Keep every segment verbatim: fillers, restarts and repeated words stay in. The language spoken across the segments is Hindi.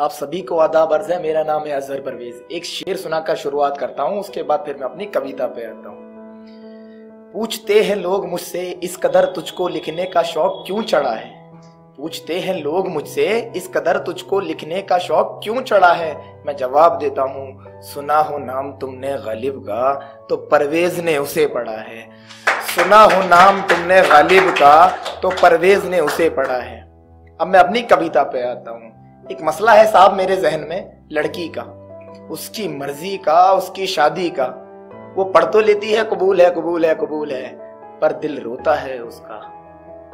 आप सभी को आदाब अर्ज है। मेरा नाम है अजहर परवेज। एक शेर सुनाकर शुरुआत करता हूँ, उसके बाद फिर मैं अपनी कविता पे आता हूँ। पूछते हैं लोग मुझसे इस कदर तुझको लिखने का शौक क्यों चढ़ा है, पूछते हैं लोग मुझसे इस कदर तुझको लिखने का शौक क्यों चढ़ा है। मैं जवाब देता हूँ, सुना हो नाम तुमने गलिब का तो परवेज ने उसे पढ़ा है। सुना हो नाम तुमने गलिब का तो परवेज ने उसे पढ़ा है। अब मैं अपनी कविता पे आता हूँ। एक मसला है साहब मेरे जहन में, लड़की का, उसकी मर्जी का, उसकी शादी का। वो पढ़ तो लेती है कबूल है कबूल है कबूल है, पर दिल रोता है उसका।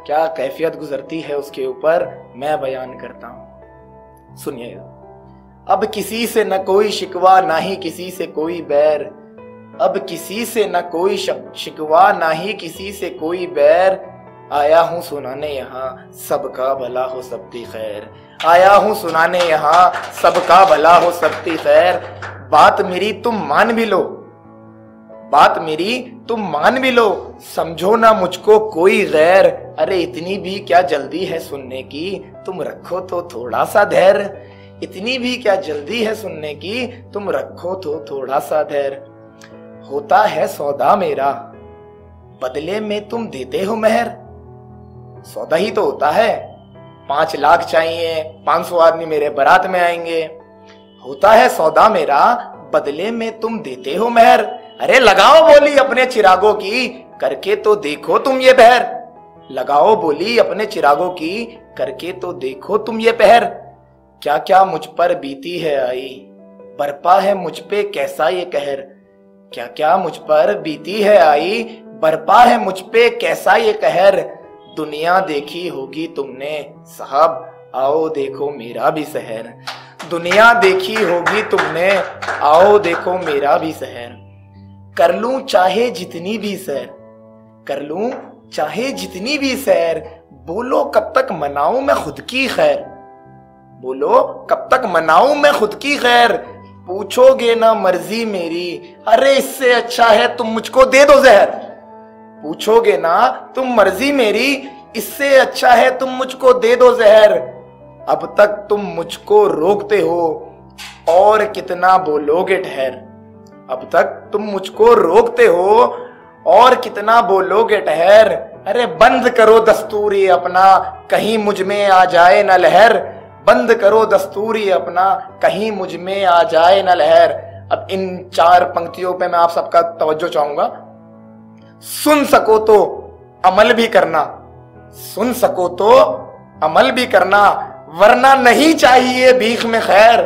क्या कैफियत गुजरती है उसके ऊपर, मैं बयान करता हूँ, सुनिएगा। अब किसी से न कोई शिकवा ना ही किसी से कोई बैर, अब किसी से न कोई शिकवा ना ही किसी से कोई बैर, आया हूँ सुनाने यहाँ सबका भला हो सबकी खैर, आया हूँ सुनाने यहाँ सबका भला हो सबकी खैर। बात मेरी तुम मान भी लो, बात मेरी तुम मान भी लो, समझो ना मुझको कोई गैर। अरे इतनी भी क्या जल्दी है सुनने की, तुम रखो तो थोड़ा सा धैर्य, इतनी भी क्या जल्दी है सुनने की, तुम रखो तो थोड़ा सा धैर्य। होता है सौदा मेरा बदले में तुम देते हो मेहर, सौदा ही तो होता है, पांच लाख चाहिए, पांच सौ आदमी मेरे बारात में आएंगे। होता है सौदा मेरा बदले में तुम देते हो मेहर, अरे लगाओ बोली अपने चिरागों की करके तो देखो तुम ये पहर, लगाओ बोली अपने चिरागों की करके तो देखो तुम ये पहर। क्या क्या मुझ पर बीती है आई, बरपा है मुझ पे कैसा ये कहर, क्या क्या मुझ पर बीती है आई, बरपा है मुझ पे कैसा ये कहर। दुनिया देखी होगी तुमने साहब आओ देखो मेरा भी शहर, दुनिया देखी होगी तुमने आओ देखो मेरा भी शहर। कर लूं चाहे जितनी भी सैर, कर लूं चाहे जितनी भी सैर, बोलो कब तक मनाऊं मैं खुद की खैर, बोलो कब तक मनाऊं मैं खुद की खैर। पूछोगे ना मर्जी मेरी, अरे इससे अच्छा है तुम मुझको दे दो जहर, पूछोगे ना तुम मर्जी मेरी, इससे अच्छा है तुम मुझको दे दो जहर। अब तक तुम मुझको रोकते हो और कितना बोलोगे ठहर, अब तक तुम मुझको रोकते हो और कितना बोलोगे ठहर। अरे बंद करो दस्तूरी अपना कहीं मुझ में आ जाए ना लहर, बंद करो दस्तूरी अपना कहीं मुझ में आ जाए ना लहर। अब इन चार पंक्तियों पे मैं आप सबका तवज्जो चाहूंगा। सुन सको तो अमल भी करना, सुन सको तो अमल भी करना, वरना नहीं चाहिए बीख में खैर,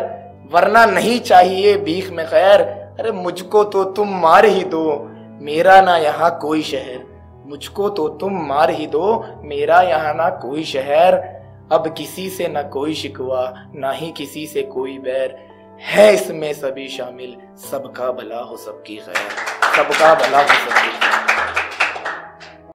वरना नहीं चाहिए बीख में खैर। अरे मुझको तो तुम मार ही दो मेरा ना यहाँ कोई शहर, मुझको तो तुम मार ही दो मेरा यहाँ ना कोई शहर। अब किसी से ना कोई शिकवा ना ही किसी से कोई बैर, है इसमें सभी शामिल सबका भला हो सबकी खैर, सबका भला हो सबकी खैर।